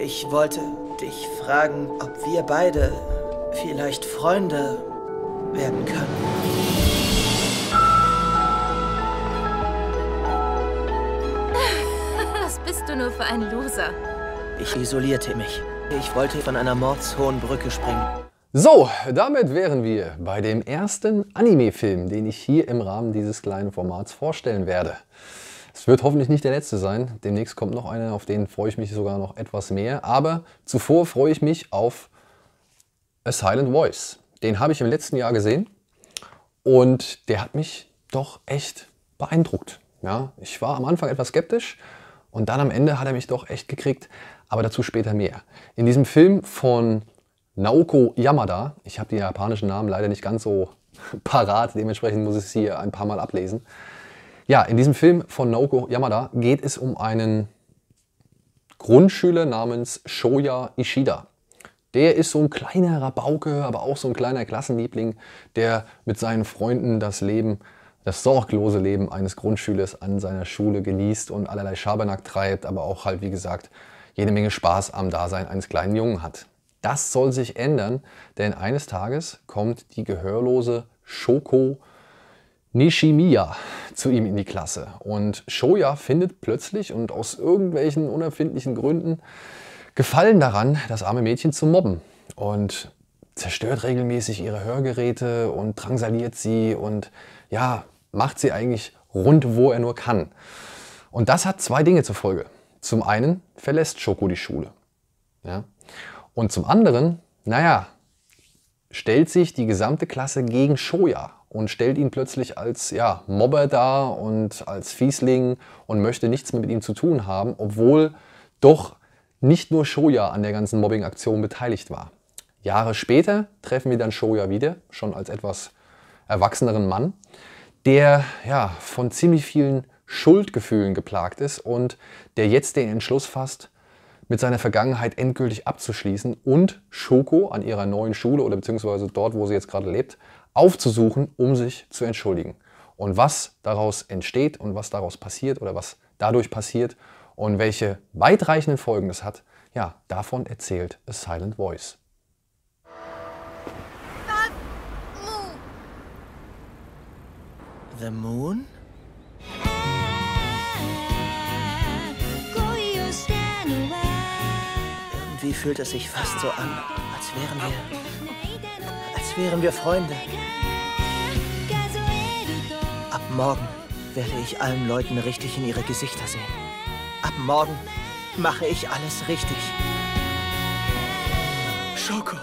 ich wollte dich fragen, ob wir beide vielleicht Freunde werden können. Was bist du nur für ein Loser? Ich isolierte mich. Ich wollte von einer mordshohen Brücke springen. So, damit wären wir bei dem ersten Anime-Film, den ich hier im Rahmen dieses kleinen Formats vorstellen werde. Es wird hoffentlich nicht der letzte sein. Demnächst kommt noch einer, auf den freue ich mich sogar noch etwas mehr. Aber zuvor freue ich mich auf A Silent Voice. Den habe ich im letzten Jahr gesehen und der hat mich doch echt beeindruckt. Ja, ich war am Anfang etwas skeptisch und dann am Ende hat er mich doch echt gekriegt. Aber dazu später mehr. In diesem Film von Naoko Yamada, ich habe die japanischen Namen leider nicht ganz so parat, dementsprechend muss ich sie hier ein paar Mal ablesen. Ja, in diesem Film von Naoko Yamada geht es um einen Grundschüler namens Shoya Ishida. Der ist so ein kleiner Rabauke, aber auch so ein kleiner Klassenliebling, der mit seinen Freunden das Leben, das sorglose Leben eines Grundschülers an seiner Schule genießt und allerlei Schabernack treibt, aber auch halt, wie gesagt, jede Menge Spaß am Dasein eines kleinen Jungen hat. Das soll sich ändern, denn eines Tages kommt die gehörlose Shoko Nishimiya zu ihm in die Klasse. Und Shoya findet plötzlich und aus irgendwelchen unerfindlichen Gründen Gefallen daran, das arme Mädchen zu mobben. Und zerstört regelmäßig ihre Hörgeräte und drangsaliert sie und ja, macht sie eigentlich rund, wo er nur kann. Und das hat zwei Dinge zur Folge. Zum einen verlässt Shoko die Schule. Ja? Und zum anderen, naja, stellt sich die gesamte Klasse gegen Shoya und stellt ihn plötzlich als ja, Mobber dar und als Fiesling und möchte nichts mehr mit ihm zu tun haben, obwohl doch nicht nur Shoya an der ganzen Mobbing-Aktion beteiligt war. Jahre später treffen wir dann Shoya wieder, schon als etwas erwachseneren Mann, der ja, von ziemlich vielen Schuldgefühlen geplagt ist und der jetzt den Entschluss fasst, mit seiner Vergangenheit endgültig abzuschließen und Shoko an ihrer neuen Schule oder beziehungsweise dort, wo sie jetzt gerade lebt, aufzusuchen, um sich zu entschuldigen. Und was daraus entsteht und was daraus passiert oder was dadurch passiert und welche weitreichenden Folgen es hat, ja, davon erzählt A Silent Voice. The moon? Irgendwie fühlt es sich fast so an, als wären wir Freunde. Ab morgen werde ich allen Leuten richtig in ihre Gesichter sehen. Ab morgen mache ich alles richtig. Shoko!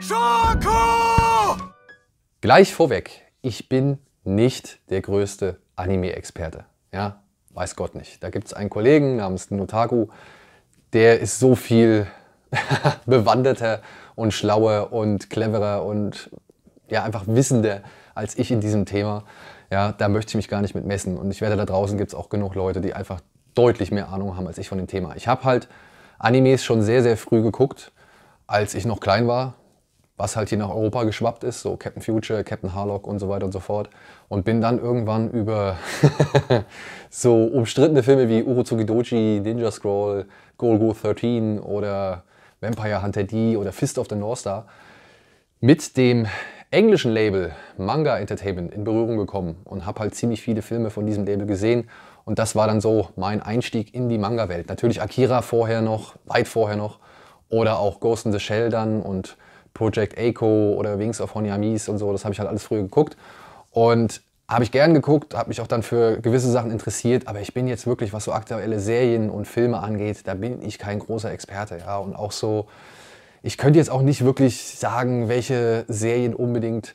Shoko! Gleich vorweg, ich bin nicht der größte Anime-Experte. Ja, weiß Gott nicht. Da gibt es einen Kollegen namens Notaku, der ist so viel bewanderter und schlauer und cleverer und ja, einfach wissender als ich in diesem Thema. Ja, da möchte ich mich gar nicht mit messen. Und ich werde da draußen, gibt es auch genug Leute, die einfach deutlich mehr Ahnung haben als ich von dem Thema. Ich habe halt Animes schon sehr, sehr früh geguckt, als ich noch klein war, was halt hier nach Europa geschwappt ist, so Captain Future, Captain Harlock und so weiter und so fort. Und bin dann irgendwann über so umstrittene Filme wie Urotsukidoji, Ninja Scroll, Golgo 13 oder Vampire Hunter D oder Fist of the North Star mit dem englischen Label Manga Entertainment in Berührung gekommen und habe halt ziemlich viele Filme von diesem Label gesehen. Und das war dann so mein Einstieg in die Manga-Welt. Natürlich Akira vorher noch, weit vorher noch, oder auch Ghost in the Shell dann und Project Echo oder Wings of Honyamis und so, das habe ich halt alles früher geguckt und habe ich gern geguckt, habe mich auch dann für gewisse Sachen interessiert, aber ich bin jetzt wirklich, was so aktuelle Serien und Filme angeht, da bin ich kein großer Experte, ja, und auch so, ich könnte jetzt auch nicht wirklich sagen, welche Serien unbedingt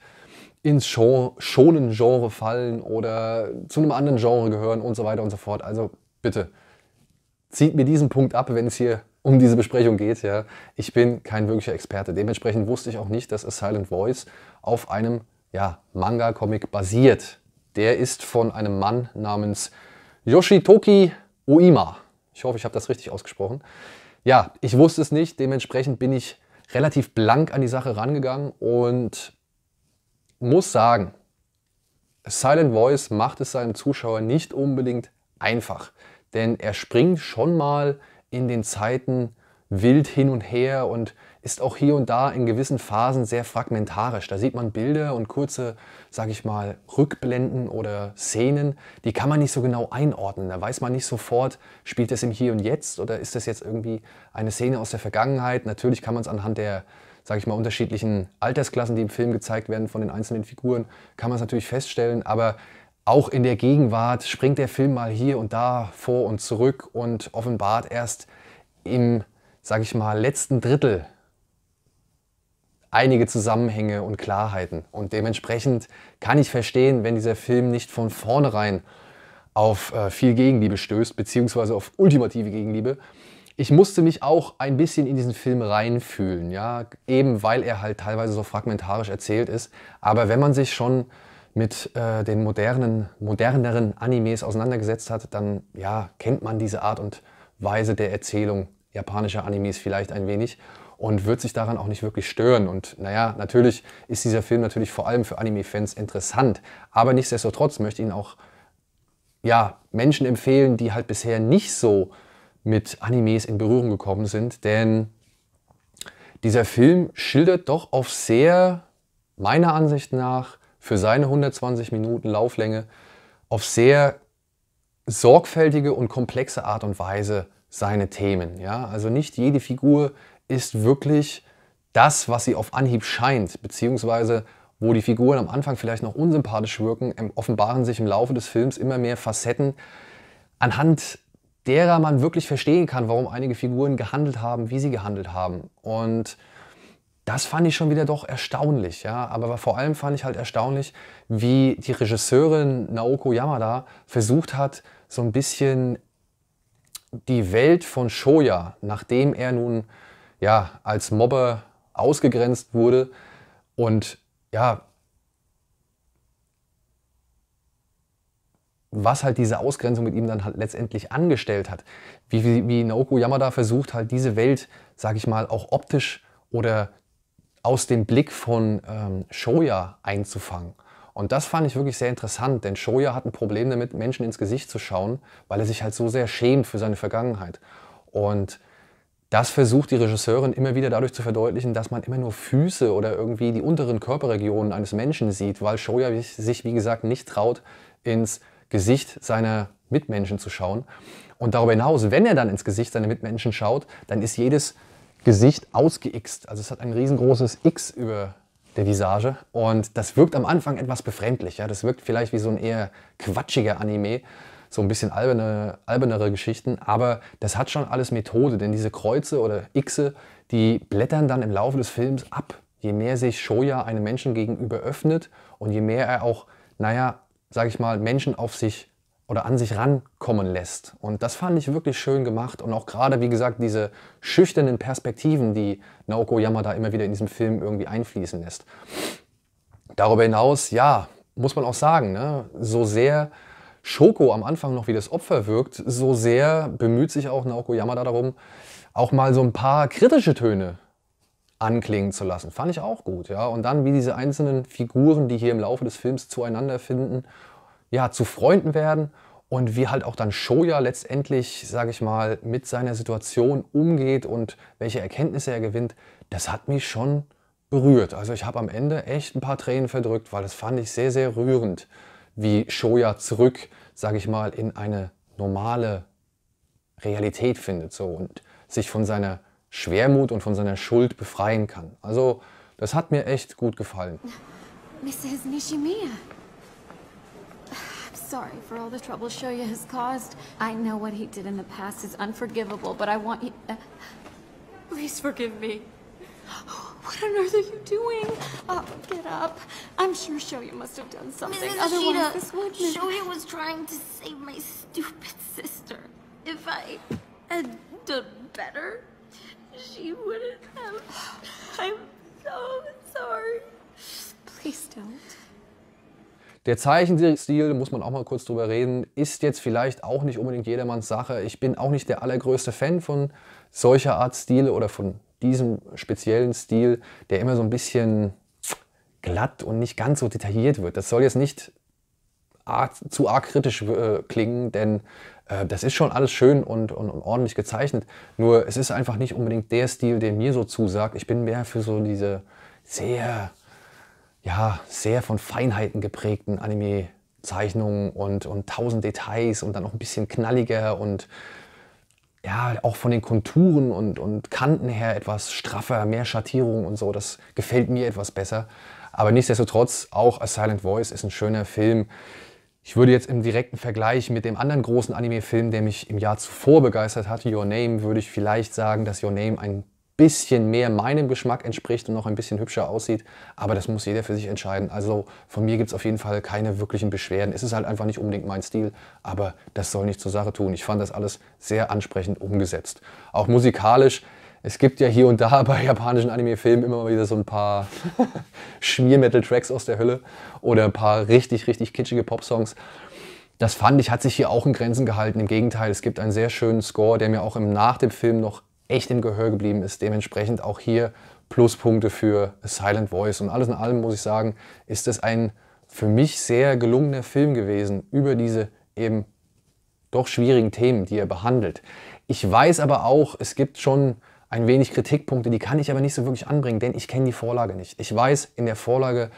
ins schonen Genre fallen oder zu einem anderen Genre gehören und so weiter und so fort, also bitte, zieht mir diesen Punkt ab, wenn es hier um diese Besprechung geht, ja. Ich bin kein wirklicher Experte. Dementsprechend wusste ich auch nicht, dass A Silent Voice auf einem ja, Manga-Comic basiert. Der ist von einem Mann namens Yoshitoki Oima. Ich hoffe, ich habe das richtig ausgesprochen. Ja, ich wusste es nicht. Dementsprechend bin ich relativ blank an die Sache rangegangen und muss sagen, A Silent Voice macht es seinem Zuschauer nicht unbedingt einfach. Denn er springt schon mal in den Zeiten wild hin und her und ist auch hier und da in gewissen Phasen sehr fragmentarisch. Da sieht man Bilder und kurze, sage ich mal, Rückblenden oder Szenen, die kann man nicht so genau einordnen. Da weiß man nicht sofort, spielt das im Hier und Jetzt oder ist das jetzt irgendwie eine Szene aus der Vergangenheit? Natürlich kann man es anhand der, sage ich mal, unterschiedlichen Altersklassen, die im Film gezeigt werden von den einzelnen Figuren, kann man es natürlich feststellen, aber auch in der Gegenwart springt der Film mal hier und da vor und zurück und offenbart erst im, sage ich mal, letzten Drittel einige Zusammenhänge und Klarheiten. Und dementsprechend kann ich verstehen, wenn dieser Film nicht von vornherein auf viel Gegenliebe stößt, beziehungsweise auf ultimative Gegenliebe. Ich musste mich auch ein bisschen in diesen Film reinfühlen, ja, eben weil er halt teilweise so fragmentarisch erzählt ist. Aber wenn man sich schon mit den moderneren Animes auseinandergesetzt hat, dann ja, kennt man diese Art und Weise der Erzählung japanischer Animes vielleicht ein wenig und wird sich daran auch nicht wirklich stören. Und naja, natürlich ist dieser Film natürlich vor allem für Anime-Fans interessant, aber nichtsdestotrotz möchte ich ihn auch ja, Menschen empfehlen, die halt bisher nicht so mit Animes in Berührung gekommen sind, denn dieser Film schildert doch auf sehr, meiner Ansicht nach, für seine 120 Minuten Lauflänge, auf sehr sorgfältige und komplexe Art und Weise seine Themen. Ja? Also nicht jede Figur ist wirklich das, was sie auf Anhieb scheint, beziehungsweise wo die Figuren am Anfang vielleicht noch unsympathisch wirken, offenbaren sich im Laufe des Films immer mehr Facetten, anhand derer man wirklich verstehen kann, warum einige Figuren gehandelt haben, wie sie gehandelt haben. Und das fand ich schon wieder doch erstaunlich. Ja? Aber vor allem fand ich halt erstaunlich, wie die Regisseurin Naoko Yamada versucht hat, so ein bisschen die Welt von Shoya, nachdem er nun ja, als Mobber ausgegrenzt wurde und ja, was halt diese Ausgrenzung mit ihm dann halt letztendlich angestellt hat, wie Naoko Yamada versucht halt diese Welt, sage ich mal, auch optisch oder aus dem Blick von Shoya einzufangen. Und das fand ich wirklich sehr interessant, denn Shoya hat ein Problem damit, Menschen ins Gesicht zu schauen, weil er sich halt so sehr schämt für seine Vergangenheit. Und das versucht die Regisseurin immer wieder dadurch zu verdeutlichen, dass man immer nur Füße oder irgendwie die unteren Körperregionen eines Menschen sieht, weil Shoya sich, wie gesagt, nicht traut, ins Gesicht seiner Mitmenschen zu schauen. Und darüber hinaus, wenn er dann ins Gesicht seiner Mitmenschen schaut, dann ist jedes Gesicht ausgeixt. Also es hat ein riesengroßes X über der Visage und das wirkt am Anfang etwas befremdlich. Ja? Das wirkt vielleicht wie so ein eher quatschiger Anime, so ein bisschen albernere Geschichten, aber das hat schon alles Methode, denn diese Kreuze oder Xe, die blättern dann im Laufe des Films ab. Je mehr sich Shoya einem Menschen gegenüber öffnet und je mehr er auch, naja, sage ich mal, Menschen auf sich oder an sich rankommen lässt. Und das fand ich wirklich schön gemacht und auch gerade, wie gesagt, diese schüchternen Perspektiven, die Naoko Yamada immer wieder in diesem Film irgendwie einfließen lässt. Darüber hinaus, ja, muss man auch sagen, ne, so sehr Shoko am Anfang noch wie das Opfer wirkt, so sehr bemüht sich auch Naoko Yamada darum, auch mal so ein paar kritische Töne anklingen zu lassen. Fand ich auch gut, ja. Und dann, wie diese einzelnen Figuren, die hier im Laufe des Films zueinander finden, ja, zu Freunden werden und wie halt auch dann Shoya letztendlich, sage ich mal, mit seiner Situation umgeht und welche Erkenntnisse er gewinnt, das hat mich schon berührt. Also ich habe am Ende echt ein paar Tränen verdrückt, weil das fand ich sehr, sehr rührend, wie Shoya zurück, sage ich mal, in eine normale Realität findet so und sich von seiner Schwermut und von seiner Schuld befreien kann. Also, das hat mir echt gut gefallen. Mrs. Nishimiya. I'm sorry for all the trouble Shoya has caused. I know what he did in the past is unforgivable, but I want you... please forgive me. What on earth are you doing? Get up. I'm sure Shoya must have done something. Mrs. Otherwise, Shida, this wouldn't... Shoya was trying to save my stupid sister. If I had done better... She wouldn't have. I'm so sorry. Please don't. Der Zeichenstil, muss man auch mal kurz drüber reden, ist jetzt vielleicht auch nicht unbedingt jedermanns Sache. Ich bin auch nicht der allergrößte Fan von solcher Art Stile oder von diesem speziellen Stil, der immer so ein bisschen glatt und nicht ganz so detailliert wird. Das soll jetzt nicht zu arg kritisch klingen, denn Das ist schon alles schön und ordentlich gezeichnet, nur es ist einfach nicht unbedingt der Stil, der mir so zusagt. Ich bin mehr für so diese sehr, ja, sehr von Feinheiten geprägten Anime-Zeichnungen und tausend Details und dann auch ein bisschen knalliger und ja, auch von den Konturen und Kanten her etwas straffer, mehr Schattierung und so. Das gefällt mir etwas besser. Aber nichtsdestotrotz, auch A Silent Voice ist ein schöner Film. Ich würde jetzt im direkten Vergleich mit dem anderen großen Anime-Film, der mich im Jahr zuvor begeistert hat, Your Name, würde ich vielleicht sagen, dass Your Name ein bisschen mehr meinem Geschmack entspricht und noch ein bisschen hübscher aussieht. Aber das muss jeder für sich entscheiden. Also von mir gibt es auf jeden Fall keine wirklichen Beschwerden. Es ist halt einfach nicht unbedingt mein Stil, aber das soll nicht zur Sache tun. Ich fand das alles sehr ansprechend umgesetzt. Auch musikalisch. Es gibt ja hier und da bei japanischen Anime-Filmen immer mal wieder so ein paar Schmiermetal-Tracks aus der Hölle oder ein paar richtig, richtig kitschige Popsongs. Das fand ich, hat sich hier auch in Grenzen gehalten. Im Gegenteil, es gibt einen sehr schönen Score, der mir auch nach dem Film noch echt im Gehör geblieben ist. Dementsprechend auch hier Pluspunkte für A Silent Voice. Und alles in allem, muss ich sagen, ist es ein für mich sehr gelungener Film gewesen über diese eben doch schwierigen Themen, die er behandelt. Ich weiß aber auch, es gibt schon ein wenig Kritikpunkte, die kann ich aber nicht so wirklich anbringen, denn ich kenne die Vorlage nicht. Ich weiß, in der Vorlage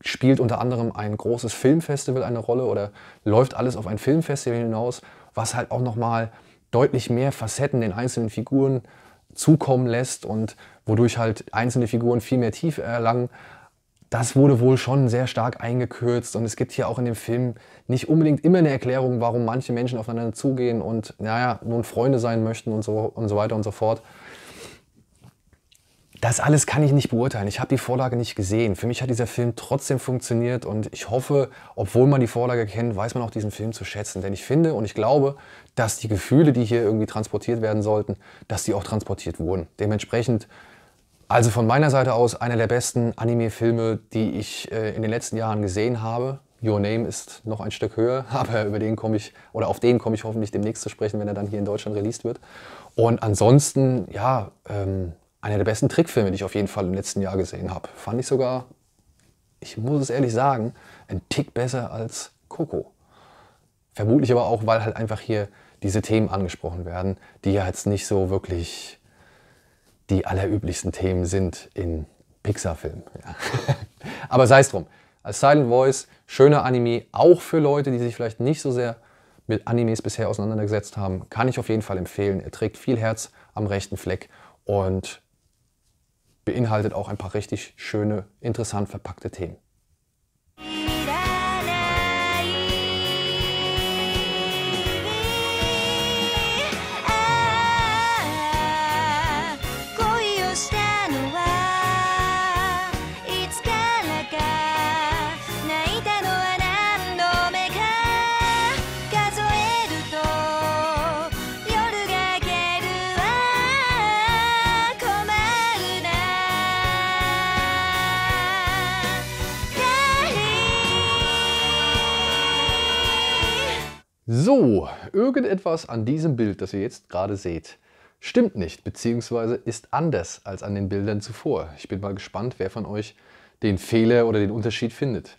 spielt unter anderem ein großes Filmfestival eine Rolle oder läuft alles auf ein Filmfestival hinaus, was halt auch nochmal deutlich mehr Facetten den einzelnen Figuren zukommen lässt und wodurch halt einzelne Figuren viel mehr Tiefe erlangen. Das wurde wohl schon sehr stark eingekürzt und es gibt hier auch in dem Film nicht unbedingt immer eine Erklärung, warum manche Menschen aufeinander zugehen und naja, nun Freunde sein möchten und so weiter und so fort. Das alles kann ich nicht beurteilen. Ich habe die Vorlage nicht gesehen. Für mich hat dieser Film trotzdem funktioniert und ich hoffe, obwohl man die Vorlage kennt, weiß man auch diesen Film zu schätzen. Denn ich finde und ich glaube, dass die Gefühle, die hier irgendwie transportiert werden sollten, dass die auch transportiert wurden. Dementsprechend, also von meiner Seite aus, einer der besten Anime-Filme, die ich in den letzten Jahren gesehen habe. Your Name ist noch ein Stück höher, aber über den komme ich, oder auf den komme ich hoffentlich demnächst zu sprechen, wenn er dann hier in Deutschland released wird. Und ansonsten, ja, einer der besten Trickfilme, die ich auf jeden Fall im letzten Jahr gesehen habe. Fand ich sogar, ich muss es ehrlich sagen, ein Tick besser als Coco. Vermutlich aber auch, weil halt einfach hier diese Themen angesprochen werden, die ja jetzt nicht so wirklich die allerüblichsten Themen sind in Pixar-Filmen. Ja. Aber sei es drum. Als Silent Voice, schöner Anime, auch für Leute, die sich vielleicht nicht so sehr mit Animes bisher auseinandergesetzt haben, kann ich auf jeden Fall empfehlen. Er trägt viel Herz am rechten Fleck und beinhaltet auch ein paar richtig schöne, interessant verpackte Themen. So, irgendetwas an diesem Bild, das ihr jetzt gerade seht, stimmt nicht, beziehungsweise ist anders als an den Bildern zuvor. Ich bin mal gespannt, wer von euch den Fehler oder den Unterschied findet.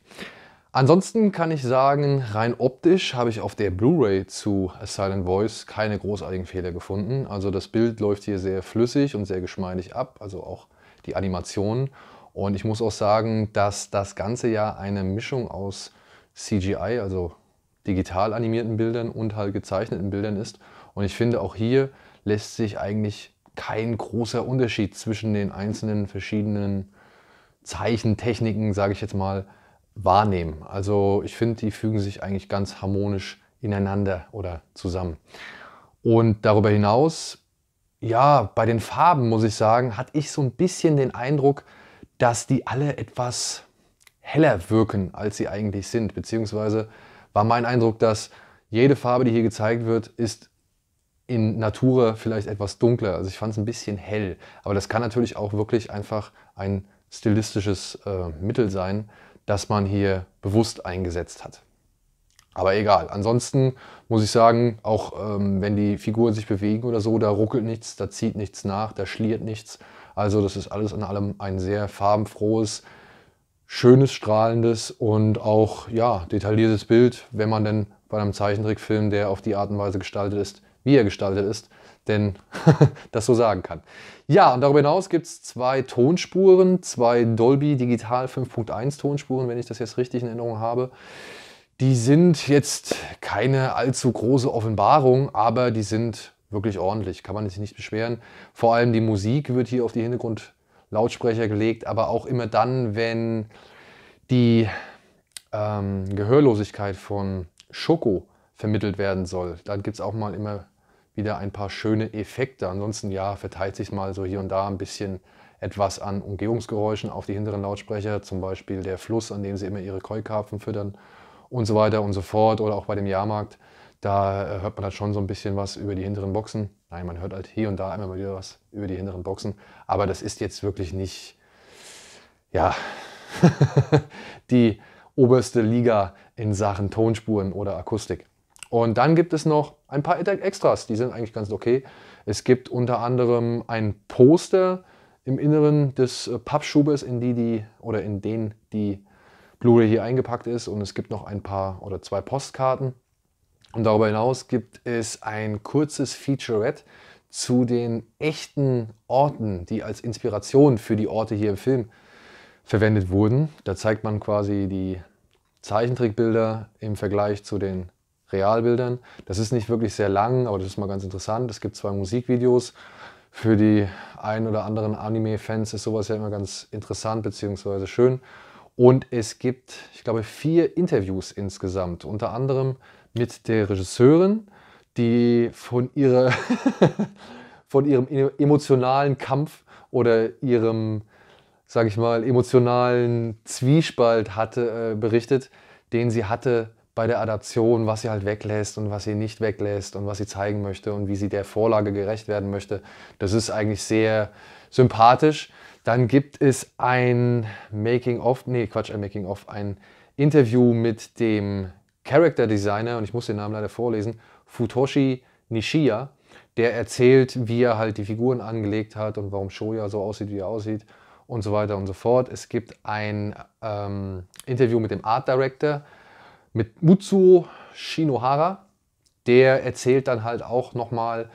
Ansonsten kann ich sagen, rein optisch habe ich auf der Blu-ray zu A Silent Voice keine großartigen Fehler gefunden. Also das Bild läuft hier sehr flüssig und sehr geschmeidig ab, also auch die Animationen. Und ich muss auch sagen, dass das Ganze ja eine Mischung aus CGI, also digital animierten Bildern und halt gezeichneten Bildern ist. Und ich finde, auch hier lässt sich eigentlich kein großer Unterschied zwischen den einzelnen verschiedenen Zeichentechniken, sage ich jetzt mal, wahrnehmen. Also ich finde, die fügen sich eigentlich ganz harmonisch ineinander oder zusammen. Und darüber hinaus, ja, bei den Farben, muss ich sagen, hatte ich so ein bisschen den Eindruck, dass die alle etwas heller wirken, als sie eigentlich sind, beziehungsweise war mein Eindruck, dass jede Farbe, die hier gezeigt wird, ist in Natura vielleicht etwas dunkler. Also ich fand es ein bisschen hell. Aber das kann natürlich auch wirklich einfach ein stilistisches Mittel sein, das man hier bewusst eingesetzt hat. Aber egal. Ansonsten muss ich sagen, auch wenn die Figuren sich bewegen oder so, da ruckelt nichts, da zieht nichts nach, da schliert nichts. Also das ist alles in allem ein sehr farbenfrohes, schönes, strahlendes und auch ja, detailliertes Bild, wenn man denn bei einem Zeichentrickfilm, der auf die Art und Weise gestaltet ist, wie er gestaltet ist, denn das so sagen kann. Ja, und darüber hinaus gibt es zwei Tonspuren, zwei Dolby Digital 5.1 Tonspuren, wenn ich das jetzt richtig in Erinnerung habe. Die sind jetzt keine allzu große Offenbarung, aber die sind wirklich ordentlich, kann man sich nicht beschweren. Vor allem die Musik wird hier auf die Hintergrundlautsprecher gelegt, aber auch immer dann, wenn die Gehörlosigkeit von Shoko vermittelt werden soll. Dann gibt es auch mal immer wieder ein paar schöne Effekte. Ansonsten ja, verteilt sich mal so hier und da ein bisschen etwas an Umgehungsgeräuschen auf die hinteren Lautsprecher, zum Beispiel der Fluss, an dem sie immer ihre Koi-Karpfen füttern und so weiter und so fort. Oder auch bei dem Jahrmarkt, da hört man halt schon so ein bisschen was über die hinteren Boxen. Nein, man hört halt hier und da immer mal wieder was über die hinteren Boxen, aber das ist jetzt wirklich nicht, ja, die oberste Liga in Sachen Tonspuren oder Akustik. Und dann gibt es noch ein paar Extras, die sind eigentlich ganz okay. Es gibt unter anderem ein Poster im Inneren des Pappschubes, in den die Blu-ray hier eingepackt ist, und es gibt noch ein paar oder zwei Postkarten. Und darüber hinaus gibt es ein kurzes Featurette zu den echten Orten, die als Inspiration für die Orte hier im Film verwendet wurden. Da zeigt man quasi die Zeichentrickbilder im Vergleich zu den Realbildern. Das ist nicht wirklich sehr lang, aber das ist mal ganz interessant. Es gibt zwei Musikvideos. Für die ein oder anderen Anime-Fans ist sowas ja immer ganz interessant bzw. schön. Und es gibt, ich glaube, 4 Interviews insgesamt, unter anderem mit der Regisseurin, die von ihrem emotionalen Kampf oder ihrem, sage ich mal, emotionalen Zwiespalt hatte berichtet, den sie hatte bei der Adaption, was sie halt weglässt und was sie nicht weglässt und was sie zeigen möchte und wie sie der Vorlage gerecht werden möchte. Das ist eigentlich sehr sympathisch. Dann gibt es ein Interview mit dem Character Designer, und ich muss den Namen leider vorlesen, Futoshi Nishia, der erzählt, wie er halt die Figuren angelegt hat und warum Shoya so aussieht, wie er aussieht, und so weiter und so fort. Es gibt ein Interview mit dem Art Director, mit Mutsu Shinohara. Der erzählt dann halt auch nochmal,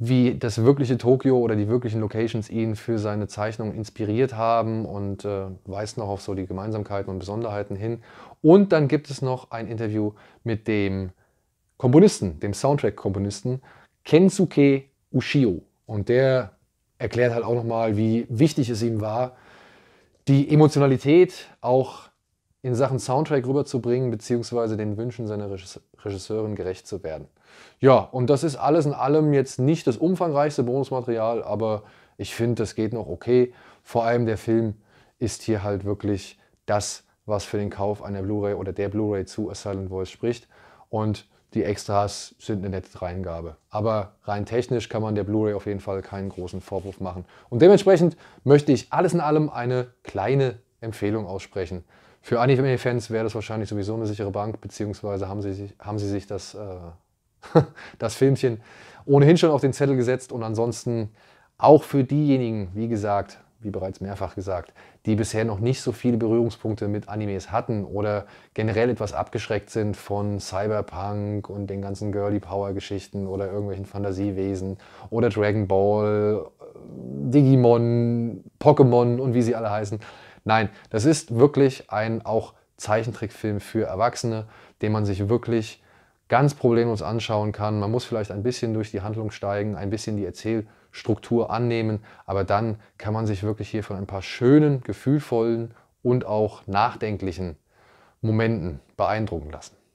wie das wirkliche Tokio oder die wirklichen Locations ihn für seine Zeichnungen inspiriert haben, und weist noch auf so die Gemeinsamkeiten und Besonderheiten hin. Und dann gibt es noch ein Interview mit dem Komponisten, dem Soundtrack-Komponisten Kensuke Ushio. Und der erklärt halt auch nochmal, wie wichtig es ihm war, die Emotionalität auch in Sachen Soundtrack rüberzubringen, beziehungsweise den Wünschen seiner Regisseurin gerecht zu werden. Ja, und das ist alles in allem jetzt nicht das umfangreichste Bonusmaterial, aber ich finde, das geht noch okay. Vor allem der Film ist hier halt wirklich das, was für den Kauf einer Blu-ray oder der Blu-ray zu A Silent Voice spricht. Und die Extras sind eine nette Dreingabe. Aber rein technisch kann man der Blu-ray auf jeden Fall keinen großen Vorwurf machen. Und dementsprechend möchte ich alles in allem eine kleine Empfehlung aussprechen. Für Anime-Fans wäre das wahrscheinlich sowieso eine sichere Bank, beziehungsweise haben sie sich das, das Filmchen ohnehin schon auf den Zettel gesetzt. Und ansonsten auch für diejenigen, wie gesagt, wie bereits mehrfach gesagt, die bisher noch nicht so viele Berührungspunkte mit Animes hatten oder generell etwas abgeschreckt sind von Cyberpunk und den ganzen Girly-Power-Geschichten oder irgendwelchen Fantasiewesen oder Dragon Ball, Digimon, Pokémon und wie sie alle heißen. Nein, das ist wirklich ein auch Zeichentrickfilm für Erwachsene, den man sich wirklich ganz problemlos anschauen kann. Man muss vielleicht ein bisschen durch die Handlung steigen, ein bisschen die Erzählstruktur annehmen, aber dann kann man sich wirklich hier von ein paar schönen, gefühlvollen und auch nachdenklichen Momenten beeindrucken lassen.